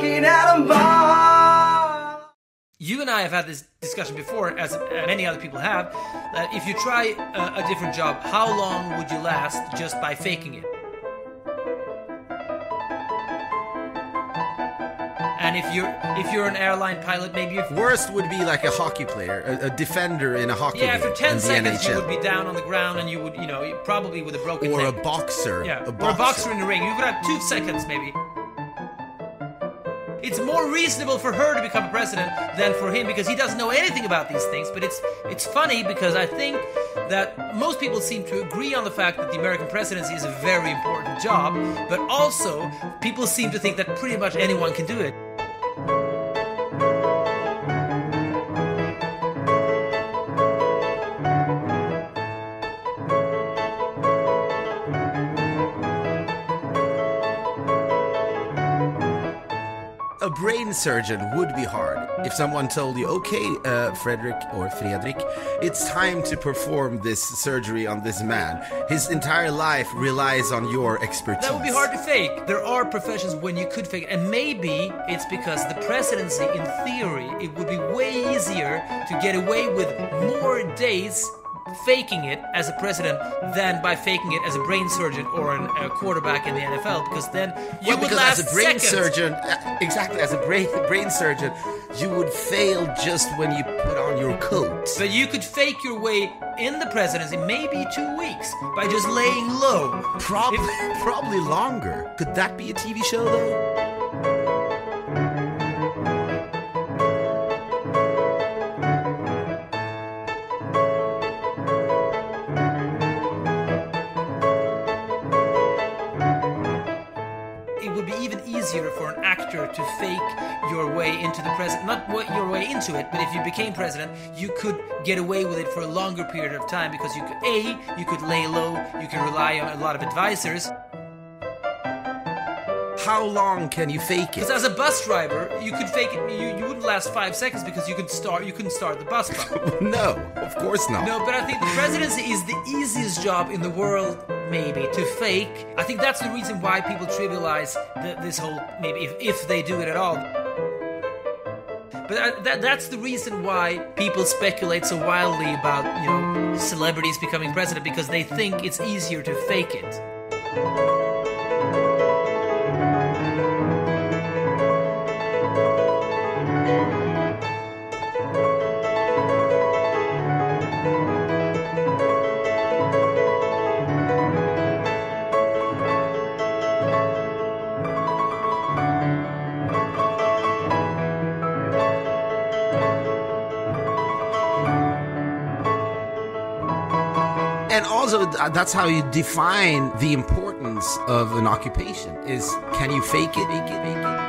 walking out on bars. You and I have had this discussion before, as many other people have, that if you try a different job, how long would you last just by faking it? And if you're an airline pilot, maybe worst would be like a hockey player, a defender in a hockey game. Yeah, for 10 seconds you would be down on the ground and you would, probably with a broken leg. Or a boxer. Yeah, or a boxer in the ring. You would have 2 seconds maybe. It's more reasonable for her to become president than for him because he doesn't know anything about these things. But it's funny because I think that most people seem to agree on the fact that the American presidency is a very important job, but also people seem to think that pretty much anyone can do it. A brain surgeon would be hard. If someone told you, okay, Fredrik, it's time to perform this surgery on this man. His entire life relies on your expertise. That would be hard to fake. There are professions when you could fake it. And maybe it's because the presidency, in theory, it would be way easier to get away with more days faking it as a president than by faking it as a brain surgeon or a quarterback in the NFL, because then you would last seconds. As a brain surgeon, exactly, as a brain surgeon, you would fail just when you put on your coat. But you could fake your way in the presidency maybe 2 weeks by just laying low. Probably longer. Could that be a TV show though? It would be even easier for an actor to fake your way into the president. Not your way into it, but if you became president, you could get away with it for a longer period of time because you could, you could lay low, you can rely on a lot of advisors. How long can you fake it? Because as a bus driver, you could fake it. You wouldn't last 5 seconds because you couldn't start the bus driver. No, of course not. No, but I think the presidency is the easiest job in the world, maybe, to fake. I think that's the reason why people trivialize this whole, maybe, if they do it at all. But that's the reason why people speculate so wildly about, celebrities becoming president, because they think it's easier to fake it. And also, that's how you define the importance of an occupation, is can you fake it?